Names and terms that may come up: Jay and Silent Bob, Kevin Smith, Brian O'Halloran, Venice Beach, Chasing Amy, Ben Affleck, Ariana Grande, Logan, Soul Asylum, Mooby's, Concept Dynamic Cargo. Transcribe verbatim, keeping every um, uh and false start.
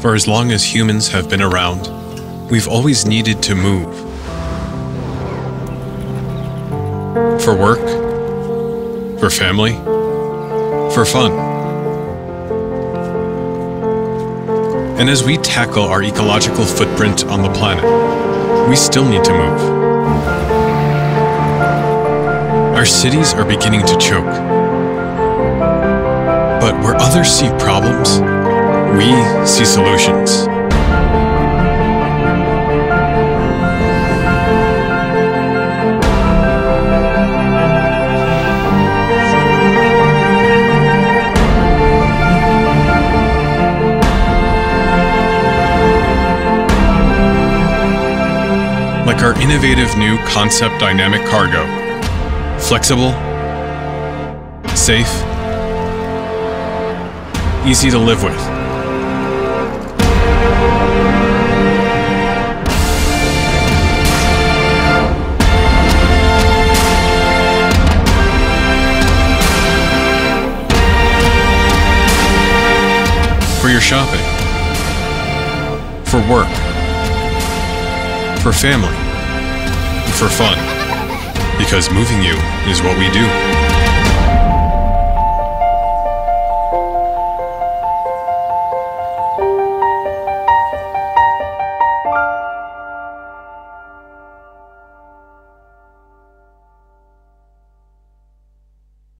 For as long as humans have been around, we've always needed to move. For work, for family, for fun. And as we tackle our ecological footprint on the planet, we still need to move. Our cities are beginning to choke. But where others see problems, we see solutions. Like our innovative new Concept Dynamic Cargo. Flexible, safe, easy to live with. For your shopping, for work, for family, and for fun. Because moving you is what we do.